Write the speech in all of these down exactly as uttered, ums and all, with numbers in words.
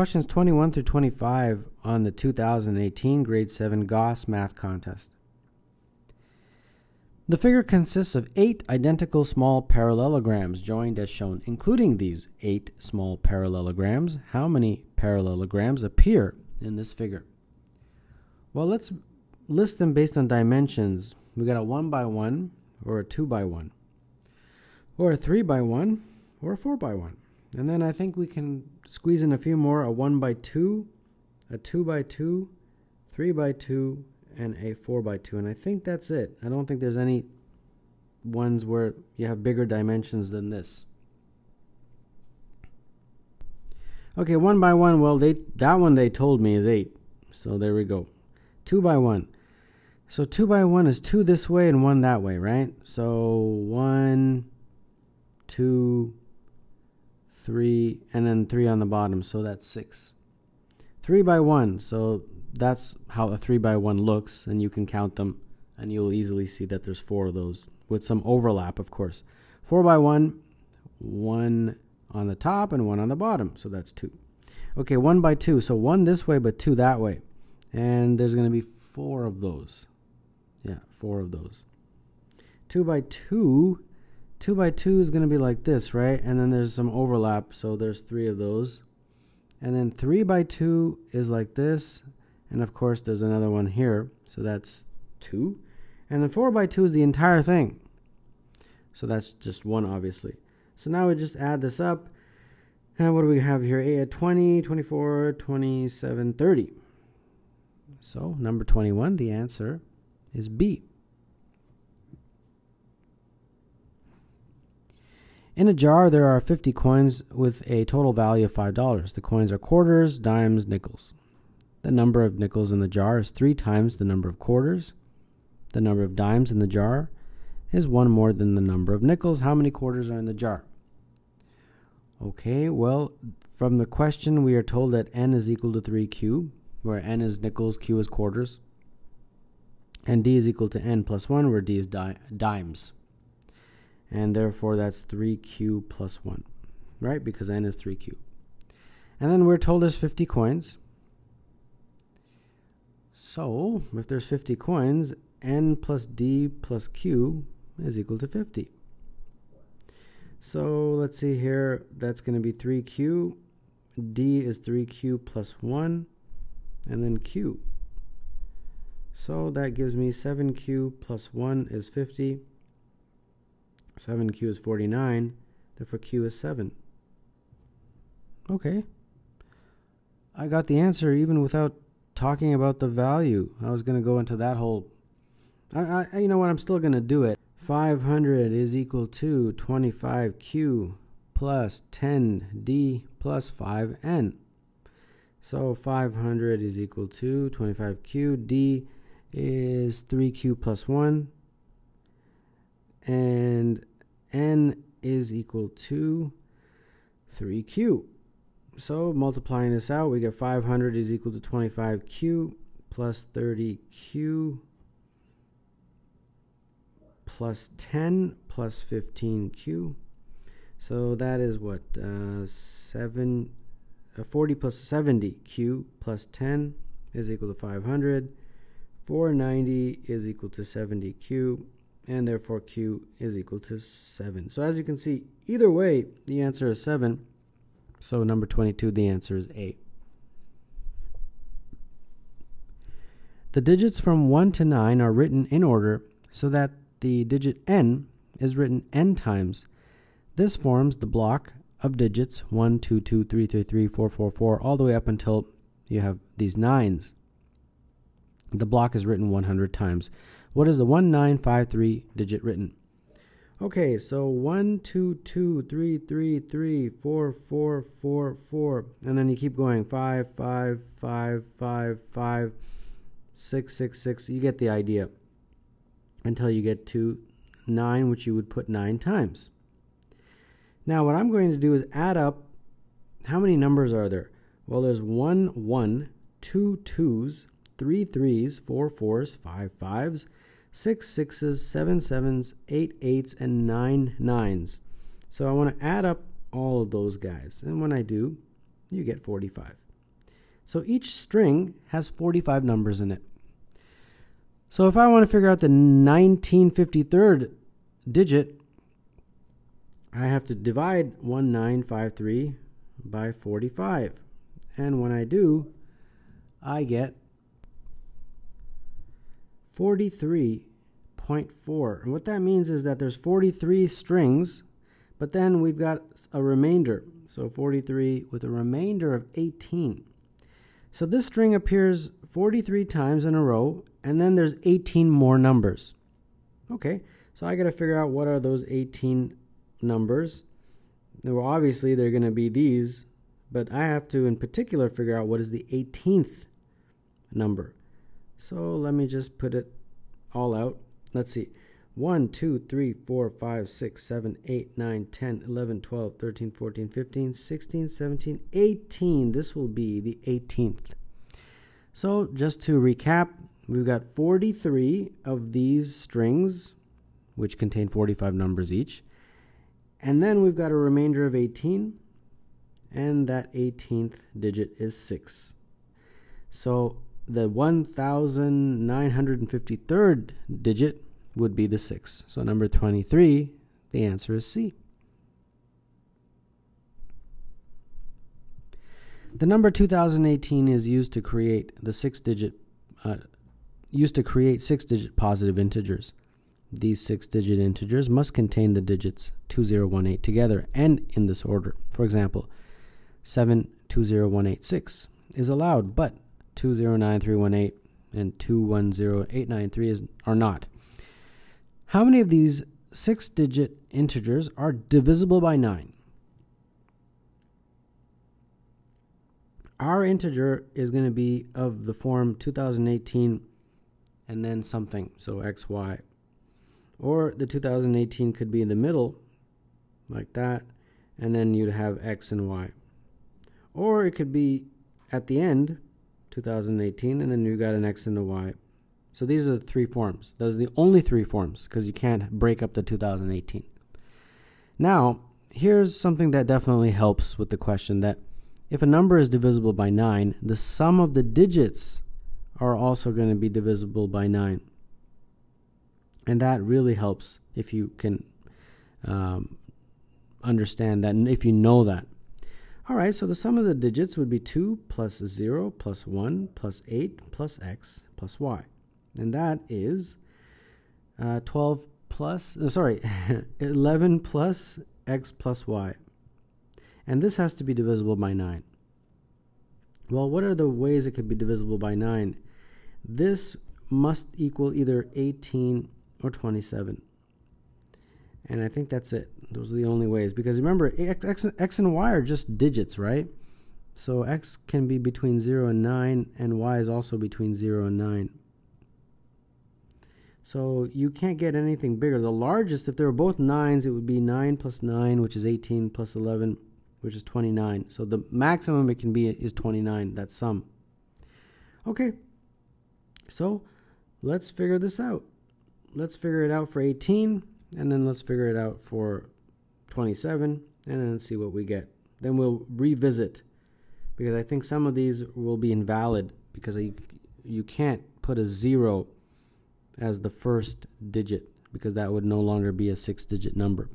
Questions twenty-one through twenty-five on the two thousand eighteen Grade seven Gauss Math Contest. The figure consists of eight identical small parallelograms joined as shown. Including these eight small parallelograms, how many parallelograms appear in this figure? Well, let's list them based on dimensions. We got a one by one, or a two by one, or a three by one, or a four by one. And then I think we can squeeze in a few more, a one by two, a two by two, three by two, and a four by two. And I think that's it. I don't think there's any ones where you have bigger dimensions than this. Okay, one by one, well, they, that one they told me is eight. So there we go. two by one. So two by one is two this way and one that way, right? So one, two, three, and then three on the bottom, so that's six. Three by one, so that's how a three by one looks, and you can count them and you'll easily see that there's four of those with some overlap, of course. Four by one, one on the top and one on the bottom, so that's two. Okay, one by two, so one this way but two that way, and there's going to be four of those. Yeah, four of those. Two by two, two by two is going to be like this, right? And then there's some overlap, so there's three of those. And then three by two is like this, and of course there's another one here, so that's two. And then four by two is the entire thing, so that's just one, obviously. So now we just add this up, and what do we have here? A, twenty, twenty-four, twenty-seven, thirty. So number twenty-one, the answer is B. In a jar, there are fifty coins with a total value of five dollars. The coins are quarters, dimes, nickels. The number of nickels in the jar is three times the number of quarters. The number of dimes in the jar is one more than the number of nickels. How many quarters are in the jar? Okay, well, from the question, we are told that N is equal to three Q, where N is nickels, Q is quarters, and D is equal to N plus one, where D is di- dimes. And therefore that's three Q plus one, right? Because N is three Q. And then we're told there's fifty coins. So if there's fifty coins, N plus D plus Q is equal to fifty. So let's see here, that's going to be three Q. D is three Q plus one, and then Q. So that gives me seven Q plus one is fifty. seven Q is forty-nine, therefore Q is seven. Okay. I got the answer even without talking about the value. I was going to go into that whole... I, I, you know what, I'm still going to do it. five hundred is equal to twenty-five Q plus ten D plus five N. So five hundred is equal to twenty-five Q. D is three Q plus one. And N is equal to three Q. So multiplying this out, we get five hundred is equal to twenty-five Q plus thirty Q plus ten plus fifteen Q. So that is what, uh, seven, uh, forty plus seventy. Q plus ten is equal to five hundred. four ninety is equal to seventy Q. And therefore Q is equal to seven. So as you can see, either way, the answer is seven. So number twenty-two, the answer is A. The digits from one to nine are written in order so that the digit N is written N times. This forms the block of digits one, two, two, three, three, three, four, four, four, all the way up until you have these nines. The block is written one hundred times. What is the one nine five three digit written? Okay, so one, two, two, three, three, three, four, four, four, four, and then you keep going, five, five, five, five, six, six, six. You get the idea until you get to nine, which you would put nine times. Now what I'm going to do is add up how many numbers are there. Well, there's one, one, two twos, three threes, four fours, five fives, six sixes, seven sevens, eight eights, and nine nines. So I want to add up all of those guys. And when I do, you get forty-five. So each string has forty-five numbers in it. So if I want to figure out the nineteen fifty-third digit, I have to divide nineteen fifty-three by forty-five. And when I do, I get forty-three point four. And what that means is that there's forty-three strings, but then we've got a remainder. So forty-three with a remainder of eighteen. So this string appears forty-three times in a row, and then there's eighteen more numbers. Okay, so I got to figure out what are those eighteen numbers. Well, obviously they're going to be these, but I have to in particular figure out what is the eighteenth number. So let me just put it all out. Let's see. one, two, three, four, five, six, seven, eight, nine, ten, eleven, twelve, thirteen, fourteen, fifteen, sixteen, seventeen, eighteen. This will be the eighteenth. So just to recap, we've got forty-three of these strings, which contain forty-five numbers each. And then we've got a remainder of eighteen. And that eighteenth digit is six. So the one thousand nine hundred fifty-third digit would be the six. So number twenty-three, the answer is C. The number two thousand eighteen is used to create the six-digit, uh, used to create six-digit positive integers. These six-digit integers must contain the digits two zero one eight together and in this order. For example, seven two zero one eight six is allowed, but two zero nine three one eight and two one zero eight nine three is are not. How many of these six-digit integers are divisible by nine? Our integer is going to be of the form two thousand eighteen and then something, so x, y. Or the two thousand eighteen could be in the middle, like that, and then you'd have x and y. Or it could be at the end, two thousand eighteen, and then you got an x and a y. So these are the three forms. Those are the only three forms because you can't break up the two thousand eighteen. Now, here's something that definitely helps with the question, that if a number is divisible by nine, the sum of the digits are also going to be divisible by nine. And that really helps if you can um, understand that and if you know that. All right, so the sum of the digits would be two plus zero plus one plus eight plus x plus y. And that is uh, twelve plus, uh, sorry, eleven plus x plus y. And this has to be divisible by nine. Well, what are the ways it could be divisible by nine? This must equal either eighteen or twenty-seven. And I think that's it. Those are the only ways. Because remember, x, x, x and y are just digits, right? So x can be between zero and nine, and y is also between zero and nine. So you can't get anything bigger. The largest, if they were both nines, it would be nine plus nine, which is eighteen, plus eleven, which is twenty-nine. So the maximum it can be is twenty-nine, that sum. Okay, so let's figure this out. Let's figure it out for eighteen, and then let's figure it out for twenty-seven, and then see what we get. Then we'll revisit, because I think some of these will be invalid, because you, you can't put a zero as the first digit, because that would no longer be a six-digit number.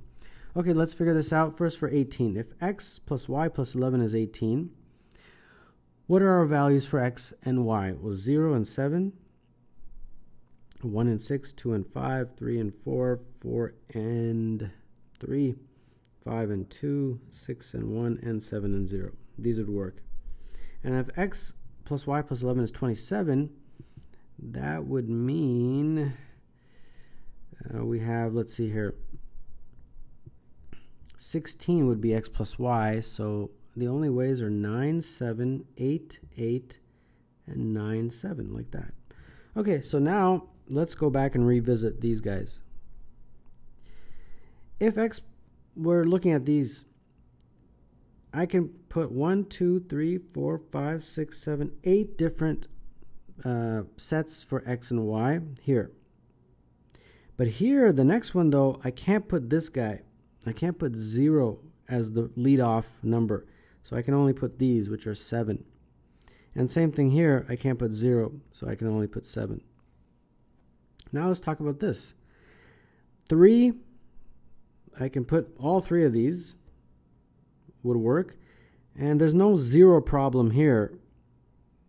Okay, let's figure this out first for eighteen. If x plus y plus eleven is eighteen, what are our values for x and y? Well, zero and seven, one and six, two and five, three and four, four and three, five and two, six and one, and seven and zero. These would work. And if x plus y plus eleven is twenty-seven, that would mean uh, we have, let's see here, sixteen would be x plus y, so the only ways are nine, seven, eight, eight, and nine, seven, like that. Okay, so now let's go back and revisit these guys. If x, we're looking at these, I can put one, two, three, four, five, six, seven, eight different Uh, sets for x and y here. But here, the next one though, I can't put this guy. I can't put zero as the leadoff number. So I can only put these, which are seven. And same thing here, I can't put zero, so I can only put seven. Now let's talk about this. Three, I can put all three of these, would work. And there's no zero problem here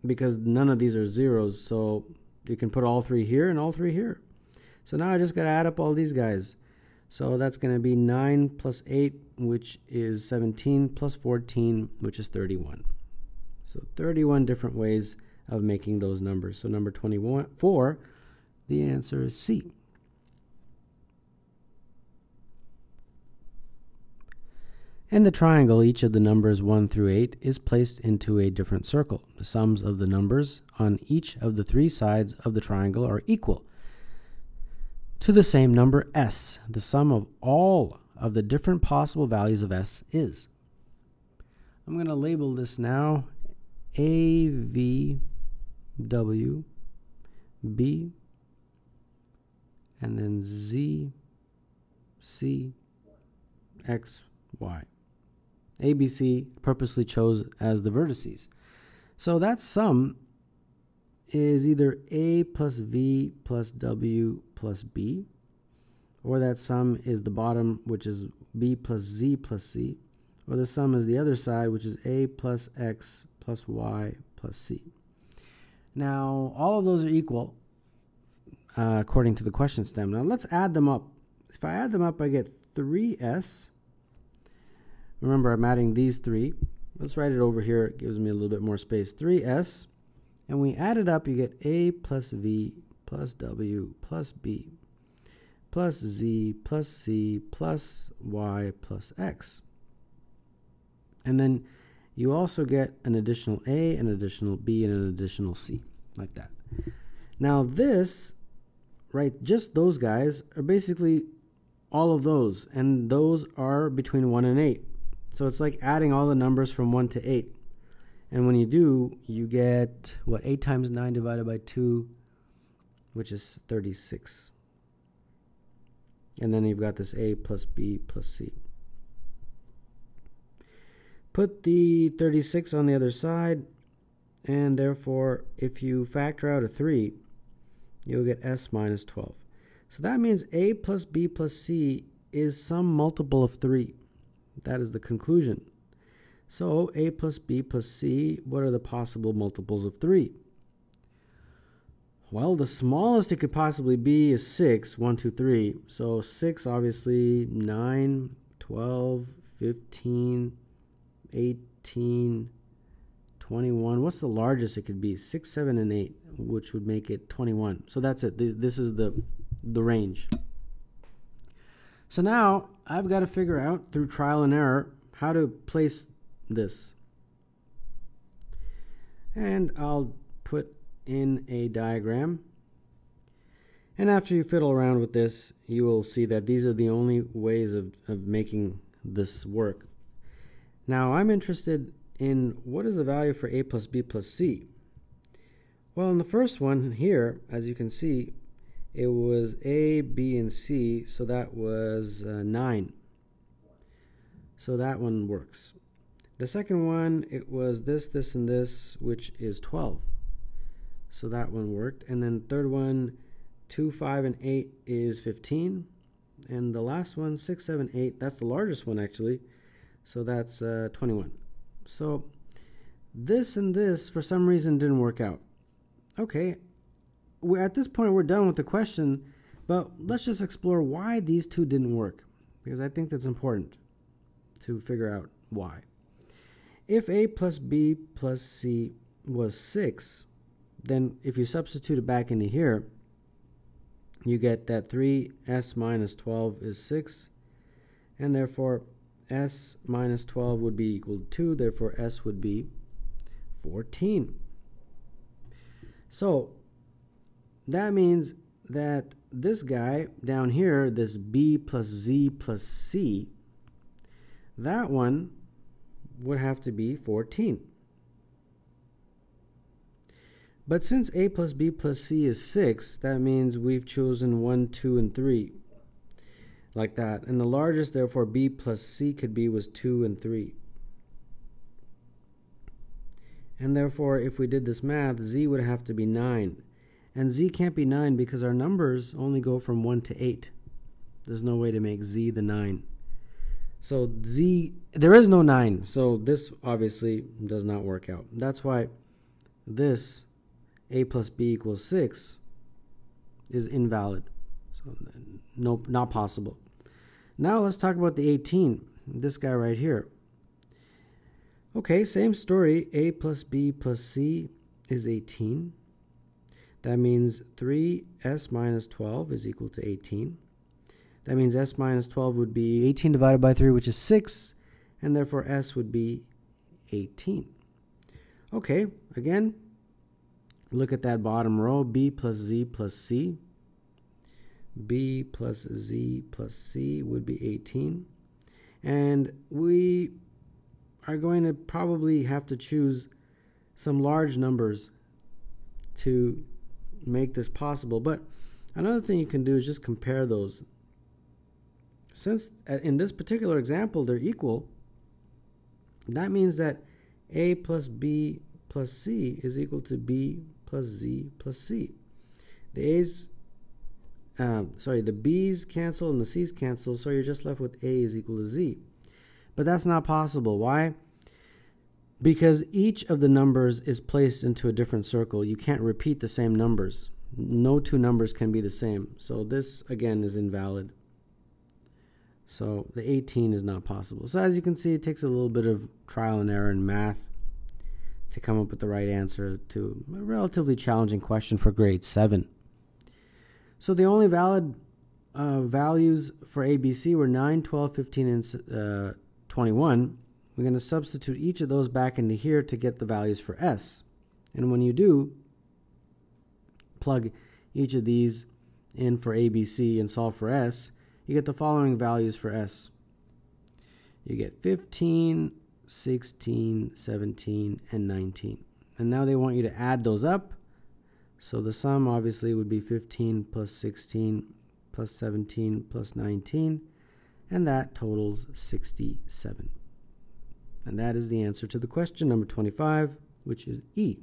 because none of these are zeros, so you can put all three here and all three here. So now I just gotta add up all these guys. So that's gonna be nine plus eight, which is seventeen, plus fourteen, which is thirty-one. So thirty-one different ways of making those numbers. So number twenty-four, the answer is C. In the triangle, each of the numbers one through eight is placed into a different circle. The sums of the numbers on each of the three sides of the triangle are equal to the same number S. The sum of all of the different possible values of S is. I'm going to label this now A, V, W, B, and then Z, C, X, Y. A, B, C purposely chose as the vertices. So that sum is either A plus V plus W plus B, or that sum is the bottom, which is B plus Z plus C, or the sum is the other side, which is A plus X plus Y plus C. Now, all of those are equal uh, according to the question stem. Now, let's add them up. If I add them up, I get three S. Remember, I'm adding these three. Let's write it over here. It gives me a little bit more space. three S. And we add it up, you get A plus V plus W plus B plus Z plus C plus Y plus X. And then you also get an additional A, an additional B, and an additional C, like that. Now this, right, just those guys are basically all of those, and those are between one and eight. So it's like adding all the numbers from one to eight. And when you do, you get, what, eight times nine divided by two, which is thirty-six. And then you've got this A plus B plus C. Put the thirty-six on the other side, and therefore, if you factor out a three, you'll get S minus twelve. So that means A plus B plus C is some multiple of three. That is the conclusion. So A plus B plus C, what are the possible multiples of three? Well, the smallest it could possibly be is six, one, two, three. So six, obviously, nine, twelve, fifteen, eighteen, twenty-one. What's the largest it could be? six, seven, and eight, which would make it twenty-one. So that's it. This is the, the range. So now I've got to figure out through trial and error how to place this. And I'll put in a diagram. And after you fiddle around with this, you will see that these are the only ways of, of making this work. Now I'm interested in what is the value for A plus B plus C? Well, in the first one here, as you can see, it was A, B, and C, so that was uh, nine. So that one works. The second one, it was this, this, and this, which is twelve. So that one worked. And then the third one, two, five, and eight is fifteen. And the last one, six, seven, eight, that's the largest one actually. So that's uh, twenty-one. So this and this, for some reason, didn't work out. Okay. We're, at this point, we're done with the question, but let's just explore why these two didn't work, because I think that's important to figure out why. If A plus B plus C was six, then if you substitute it back into here, you get that three S minus twelve is six, and therefore S minus twelve would be equal to two, therefore S would be fourteen. So that means that this guy down here, this B plus Z plus C, that one would have to be fourteen. But since A plus B plus C is six, that means we've chosen one, two, and three, like that. And the largest, therefore, B plus C could be was two and three. and therefore if we did this math, z would have to be nine. And z can't be nine because our numbers only go from one to eight. There's no way to make z the nine. So z, there is no nine, so this obviously does not work out. That's why this a plus b equals six is invalid. So no, not possible. Now let's talk about the eighteen, this guy right here. Okay, same story, a plus b plus c is eighteen. That means three s minus twelve is equal to eighteen. That means s minus twelve would be eighteen divided by three, which is six, and therefore s would be eighteen. Okay, again, look at that bottom row, b plus z plus c. b plus z plus c would be eighteen. And we are going to probably have to choose some large numbers to make this possible. But another thing you can do is just compare those. Since in this particular example they're equal, that means that a plus b plus c is equal to b plus z plus c. The a's, uh, sorry, the b's cancel and the c's cancel, so you're just left with a is equal to z. But that's not possible. Why? Because each of the numbers is placed into a different circle. You can't repeat the same numbers. No two numbers can be the same. So this, again, is invalid. So the eighteen is not possible. So as you can see, it takes a little bit of trial and error in math to come up with the right answer to a relatively challenging question for grade seven. So the only valid uh, values for A B C were nine, twelve, fifteen, and twenty-one. We're going to substitute each of those back into here to get the values for S. And when you do, plug each of these in for A B C and solve for S, you get the following values for S. You get fifteen, sixteen, seventeen, and nineteen. And now they want you to add those up. So the sum obviously would be fifteen plus sixteen plus seventeen plus nineteen, and that totals sixty-seven. And that is the answer to the question number twenty-five, which is E.